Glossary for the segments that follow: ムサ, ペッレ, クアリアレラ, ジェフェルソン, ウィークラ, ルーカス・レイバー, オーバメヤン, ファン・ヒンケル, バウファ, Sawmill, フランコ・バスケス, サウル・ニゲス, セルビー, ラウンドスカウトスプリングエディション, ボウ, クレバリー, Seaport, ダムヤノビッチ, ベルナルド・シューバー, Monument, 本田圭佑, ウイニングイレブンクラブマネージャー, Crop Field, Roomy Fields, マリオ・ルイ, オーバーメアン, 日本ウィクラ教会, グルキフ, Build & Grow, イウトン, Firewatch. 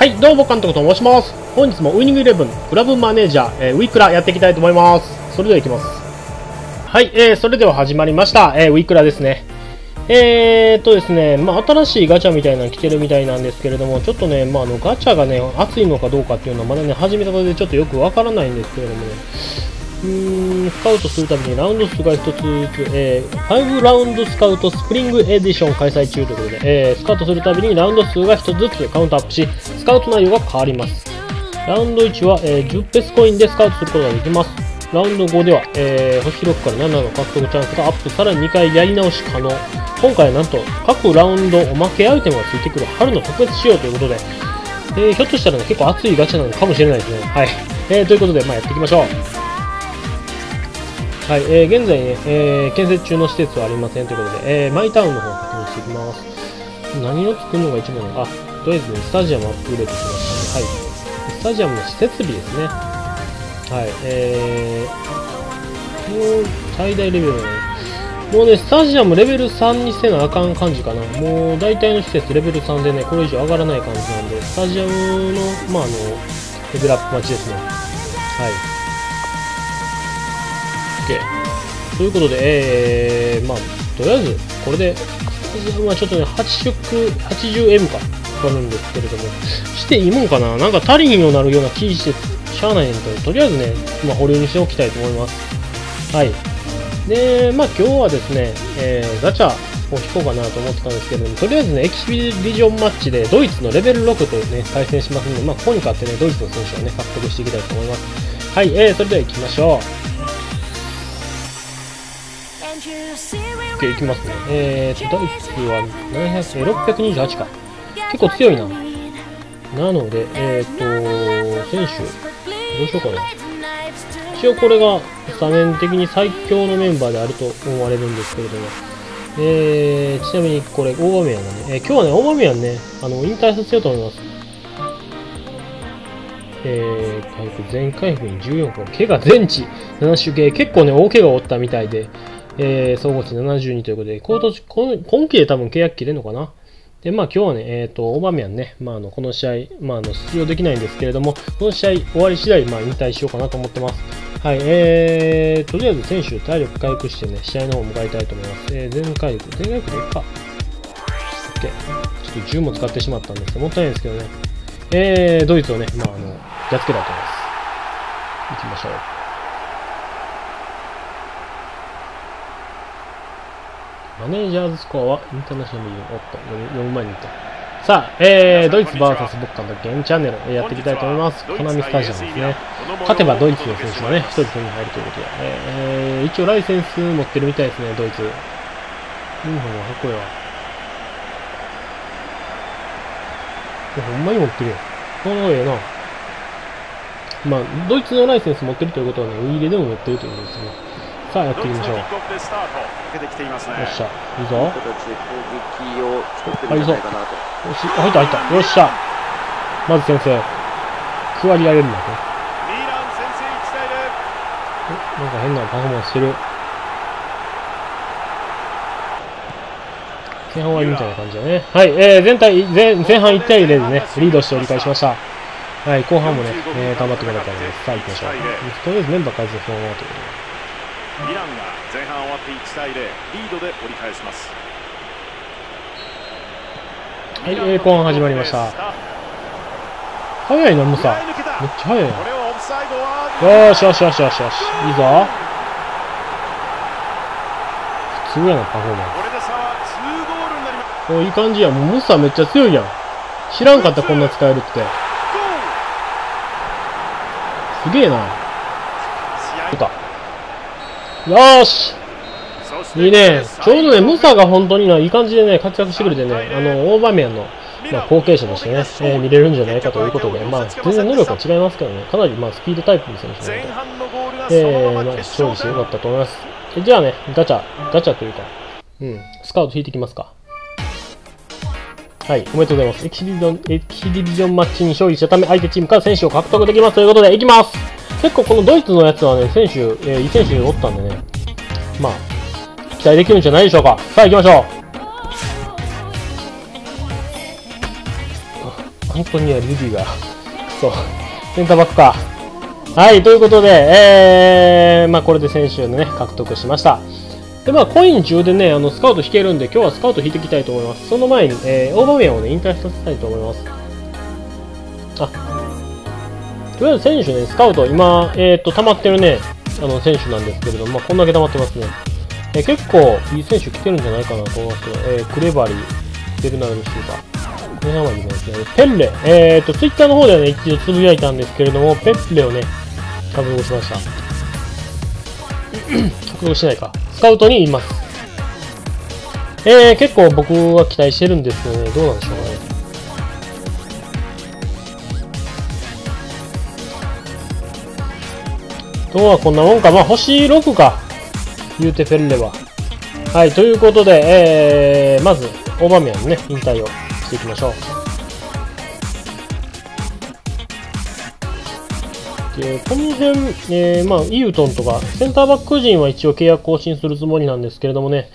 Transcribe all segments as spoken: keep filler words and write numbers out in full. はい、どうも監督と申します。本日もウイニングイレブンクラブマネージャー、えー、ウィークラやっていきたいと思います。それでは行きます。はい、えー、それでは始まりました。えー、ウィークラですね。えーっとですね、まあ、新しいガチャみたいなの来てるみたいなんですけれども、ちょっとね、まあ、あのガチャがね、熱いのかどうかっていうのはまだね、始めたことでちょっとよくわからないんですけれどもね、うーん、スカウトするためにラウンドスカウトツー、えー、ごラウンドスカウトスプリングエディション開催中ということで、えー、スカウトするたびにラウンド数がひとつずつカウントアップし、スカウト内容が変わります。ラウンドいちは、えー、じゅうペスコインでスカウトすることができます。ラウンドごでは、えー、星ろくからななの獲得チャンスがアップ、さらににかいやり直し可能。今回はなんと各ラウンドおまけアイテムがついてくる春の特別仕様ということで、えー、ひょっとしたら、ね、結構熱いガチャなのかもしれないですね。はい、えー、ということで、まあ、やっていきましょう。はい、えー、現在、ねえー、建設中の施設はありませんということで、えー、マイタウンの方を確認していきます。何を作るのが一番なのか、あ、とりあえず、ね、スタジアムアップデートしましたね。はい、スタジアムの設備ですね。はい、えー、もう最大レベルだね。もうね、スタジアムレベルさんにせなあかん感じかな。もう大体の施設レベルさんでね、これ以上上がらない感じなんで、スタジアムの、まあ、あの、レベルアップ待ちですね。はい。ということで、えー、まあ、とりあえず、これで、まあ、ちょっとね、はちじゅうエム か、かかるんですけれども、していいもんかな、なんか足りひんようになるような気して、しゃあないんだけど、とりあえずね、まあ、保留にしておきたいと思います。はい。で、まあ、今日はですね、えー、ガチャを引こうかなと思ってたんですけれども、とりあえずね、エキシビジョンマッチで、ドイツのレベルろくとね、対戦しますので、まあ、ここに勝ってね、ドイツの選手をね、獲得していきたいと思います。はい、えー、それでは行きましょう。いきますね。えーと、ドイツはななひゃく、ろっぴゃくにじゅうはちか。結構強いな。なので、えーと、選手、どうしようかな。一応これがスタメン的に最強のメンバーであると思われるんですけれども、えー、ちなみにこれ、オーバメヤンだね。えー、今日はね、オーバメヤンね、あの、引退させようと思います。えー、回復、全回復にじゅうよんこ、怪我全治、ななしゅう系、結構ね、大怪我を負ったみたいで、えー、総合値ななじゅうにということで、今年、今期で多分契約切れるのかな。で、まあ今日はね、えっと、オーバーメアンね、まああの、この試合、まああの、出場できないんですけれども、この試合終わり次第、まあ引退しようかなと思ってます。はい、えー、とりあえず選手、体力回復してね、試合の方を迎えたいと思います。えー、全回復、全回復でいっか。OK。ちょっと銃も使ってしまったんですけど、もったいないですけどね。えー、ドイツをね、まああの、やっつけたいと思います。行きましょう。マネージャーズスコアはインターナショナル、おっと、読む前に言った。さあ、えー、ドイツ ブイエス 僕からのゲームチャンネルをやっていきたいと思います。コナミスタジアムですね。勝てばドイツの選手がね、一人手に入るということで、えー、一応ライセンス持ってるみたいですね、ドイツ。ユニフォームはかっこいいわ。ほんまに持ってるよ。このええな。まあ、ドイツのライセンス持ってるということはね、ウィーレでも持ってるということですね。さあやっていきましょう。よっしゃ、いいぞ。はい、いいぞ。よし、入った、入った。よっしゃ。まず先生。くわりられるんだね。なんか変なパフォーマンスしてる。前半終わりみたいな感じだね。はい、えー、全体、前、前半いち対ゼロでね、リードして折り返しました。はい、後半もね、えー、頑張ってくれたので、さあ行きましょう。とりあえずメンバー改造表をということで。イランが前半終わっていち対ゼロ、リードで折り返します。はい、えー、後半始まりました。早いな、ムサ。めっちゃ早いな。よしよしよしよしよし、いいぞ。普通やな、パフォーマンス。お、いい感じや。もうムサめっちゃ強いやん。知らんかった、こんな使えるって。すげえな。出た。よーし、いいね。ちょうどね、ムサが本当にいい感じでね、活躍してくれてね、あの、オーバーメアンの、まあ、後継者としてね、えー、見れるんじゃないかということで、まあ、全然能力は違いますけどね、かなり、まあ、スピードタイプの選手なので、えー、まあ、勝利してよかったと思います。え、じゃあね、ガチャ、ガチャというか、うん、スカウト引いてきますか。はい、おめでとうございます。エキシビジョン、エキシビジョンマッチに勝利したため、相手チームから選手を獲得できますということで、いきます。結構このドイツのやつはね、選手、えー、いい選手おったんでね、まあ、期待できるんじゃないでしょうか。さあ行きましょう。あ、本当にはリュディが、そう、センターバックか。はい、ということで、えー、まあ、これで先週のね、獲得しました。で、まあ、コインじゅうでね、あのスカウト引けるんで、今日はスカウト引いていきたいと思います。その前に、えー、オーバーメンをね、引退させたいと思います。あ、とりあえず選手ね、スカウト、今、えっと、溜まってるね、あの、選手なんですけれども、まあ、こんだけ溜まってますね。えー、結構、いい選手来てるんじゃないかなと思いますけど、えー、クレバリー、ベルナルド・シューバー。この名前ですね、ペッレ、えっと、ツイッターの方ではね、一度つぶやいたんですけれども、ペッレをね、獲得しました。獲得しないか。スカウトにいます。えー、結構僕は期待してるんですけどね、どうなんでしょうかね。今日はこんなもんか。まあ、星ろくか。言うてペッレは。はい、ということで、えー、まず、オーバーメアのね、引退を。していきましょう。で、この辺、えー、まあ、イウトンとか、センターバック陣は一応契約更新するつもりなんですけれどもね、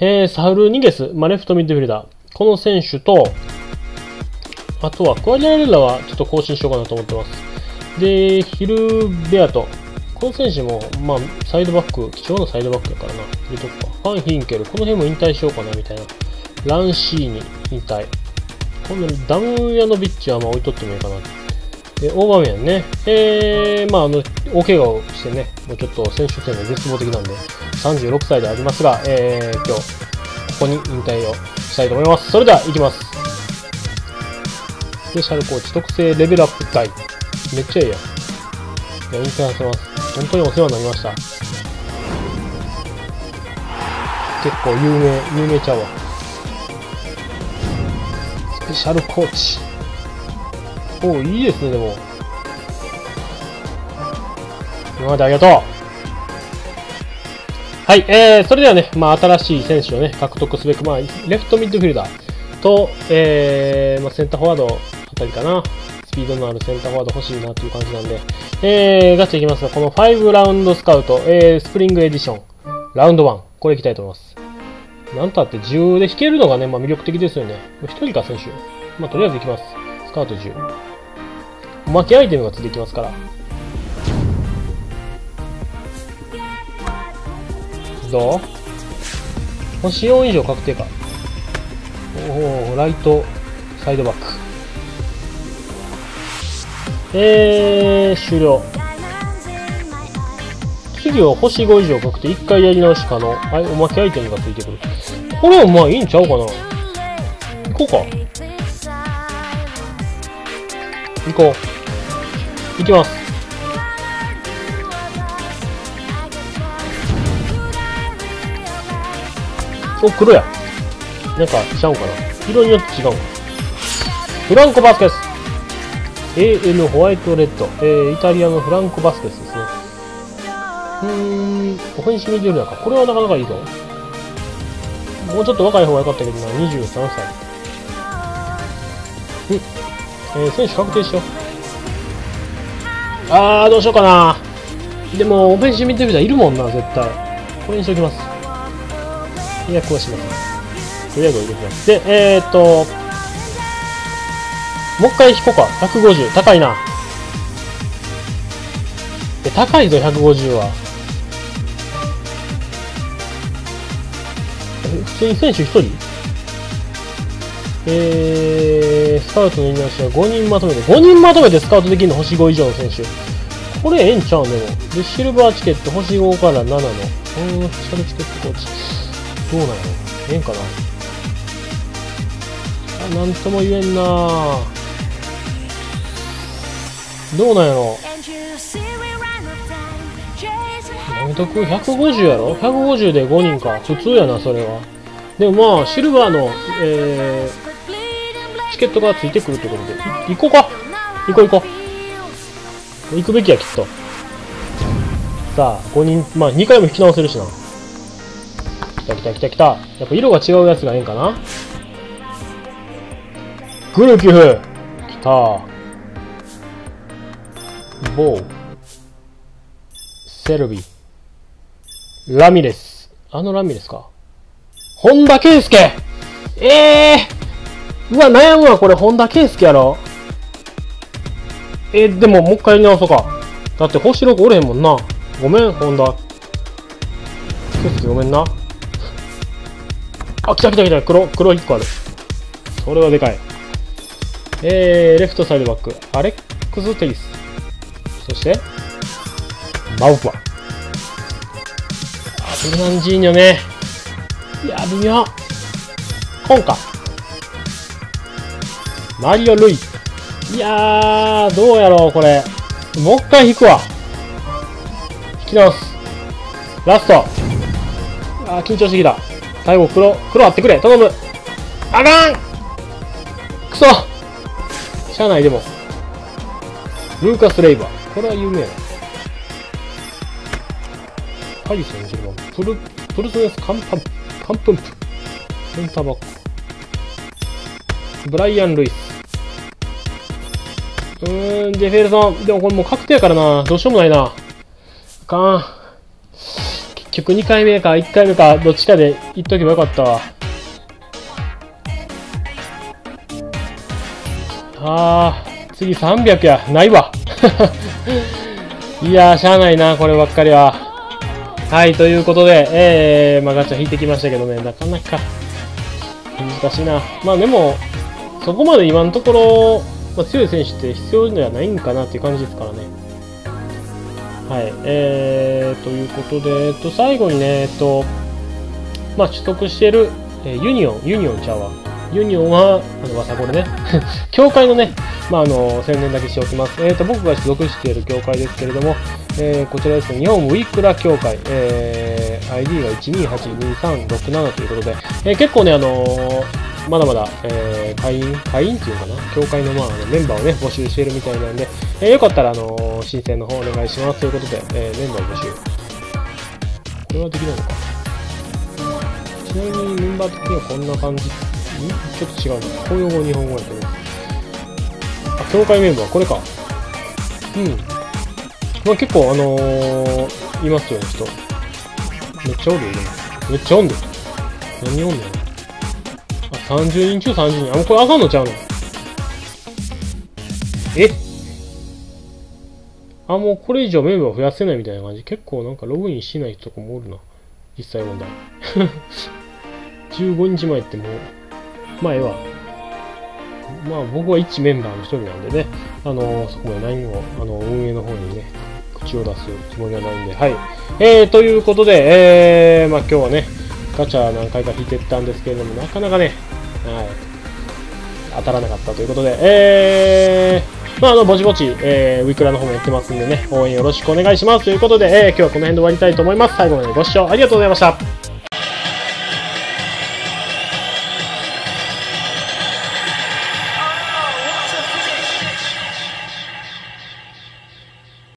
えー、サウル・ニゲス、まあ、レフトミッドフィルダー、この選手と、あとは、クアリアレラはちょっと更新しようかなと思ってます。で、ヒルベアト、この選手も、まあ、サイドバック、貴重なサイドバックだからな、入れとくか。ファン・ヒンケル、この辺も引退しようかな、みたいな。ランシーニ、引退。このダムヤノビッチはまあ置いとってもいいかな。で、オーバーメンね。えー、まああの、大怪我をしてね、もうちょっと選手権が絶望的なんで、さんじゅうろくさいでありますが、えー、今日、ここに引退をしたいと思います。それでは、行きます。スペシャルコーチ特製レベルアップ大。めっちゃいいや。いや、引退させます。本当にお世話になりました。結構有名、有名ちゃうわ。スペシャルコーチ。おお、いいですね、でも。今までありがとう。はい、えー、それではね、まあ、新しい選手をね、獲得すべく、まあ、レフトミッドフィルダーと、えー、まあ、センターフォワードあたりかな。スピードのあるセンターフォワード欲しいなという感じなんで、えー、ガチでいきますが、このごラウンドスカウト、えー、スプリングエディション、ラウンドワン、これいきたいと思います。なんたってじゅうで引けるのがね、まあ魅力的ですよね。ひとりか、選手。まあとりあえず行きます。スカウトじゅう。おまけアイテムがついてきますから。どう？星よん以上確定か。おお、ライト、サイドバック。えー、終了。次は星ご以上確定、いっかいやり直し可能。はい、おまけアイテムがついてくる。これはまあいいんちゃうかな。行こうか。行こう。行きます。お、黒や。なんかちゃうかな。色によって違うか。フランコ・バスケス。エーエヌ ホワイトレッド。えー、イタリアのフランコ・バスケスですね。うーん、オフェンシブミッドフィルダーか。これはなかなかいいぞ。もうちょっと若い方が良かったけどな、にじゅうさんさい。うん。えー、選手確定しよう。あー、どうしようかな。でも、オフェンシブミッドフィルダーいるもんな、絶対。これにしときます。契約はします。とりあえず入れてます。で、えーっと、もう一回引こうか。ひゃくごじゅう。高いな。え、高いぞ、ひゃくごじゅうは。普通に選手ひとり？えー、スカウトの言い直しはごにんまとめて、ごにんまとめてスカウトできるの星ご以上の選手。これええんちゃうね、もう。で、シルバーチケット、星ごからななの。うーん、スペシャルチケットコーチ。どうなの？ええんかな？あ、なんとも言えんなぁ。どうなんやろ？ひゃくごじゅうやろ ?ひゃくごじゅう でごにんか。普通やな、それは。でもまあ、シルバーの、えー、チケットがついてくるってことで。行こうか。行こう行こう。行くべきや、きっと。さあ、ごにん、まあ、にかいも引き直せるしな。来た来た来た来た。やっぱ色が違うやつがええんかな。グルキフ。来た。ボウ。セルビー。ラミレス。あのラミレスか。本田圭佑。ええー、うわ、悩むわ、これ、本田圭佑やろ。えー、でももう一回直そうか。だって星ろくおれへんもんな。ごめん、本田。説ごめんな。あ、来た来た来た。黒、黒いっこある。それはでかい。えー、レフトサイドバック。アレックス・テイス。そして、バウファ。アブランジーニョね。いや、微妙。コンか。マリオ・ルイ。いやー、どうやろう、これ。もう一回引くわ。引き直す。ラスト。あー、緊張してきた。最後、黒、黒あってくれ。頼む。あかん！くそ！しゃあない、でも。ルーカス・レイバー。これは有名な。パリ選手のプル、プルスネスカンパン、カンプンプ。センターバック。ブライアン・ルイス。うーん、ジェフェルソン。でもこれもう確定やからな。どうしようもないな。あかん。結局にかいめかいっかいめか、どっちかでいっとけばよかったわ。あー、次さんびゃくや。ないわ。いやー、しゃあないな、こればっかりは。はい、ということで、えー、まあガチャ引いてきましたけどね、なかなか難しいな。まあでも、そこまで今のところ、まあ、強い選手って必要ではないんかなっていう感じですからね。はい、えー、ということで、えっと、最後にね、えっと、まあ取得している、えー、ユニオン、ユニオンちゃうわ。ユニオンは、あの、わさこれね、教会のね、まあ、あの、宣伝だけしておきます。えっと、僕が所属している教会ですけれども、えー、こちらですね、日本ウィクラ教会、えー、アイディー がいちにはちにさんろくななということで、えー、結構ね、あのー、まだまだ、えー、会員、会員っていうかな、教会の、まあ、メンバーをね、募集しているみたいなんで、えー、よかったら、あのー、申請の方お願いしますということで、えー、メンバー募集。これはできないのか。ちなみに、メンバー的にはこんな感じ。ちょっと違うな。公用語、日本語やけど。あ、教会メンバー、これか。うん。まあ結構、あのー、いますよね、人。めっちゃおるよね。めっちゃおんで。何おんねん。あ、さんじゅうにん中さんじゅうにん。あ、もうこれあかんのちゃうの？え？あ、もうこれ以上メンバー増やせないみたいな感じ。結構なんかログインしない人とかもおるな。実際問題。じゅうごにちまえってもう、まあ、ええわ。まあ、僕は一メンバーの一人なんでね、あのー、そこまで何も、あのー、運営の方にね、口を出すつもりはないんで、はい。えー、ということで、えー、まあ、今日はね、ガチャ何回か引いてったんですけれども、なかなかね、はい、当たらなかったということで、えー、まあ、あの、ぼちぼち、えー、ウィクラの方もやってますんでね、応援よろしくお願いしますということで、えー、今日はこの辺で終わりたいと思います。最後までご視聴ありがとうございました。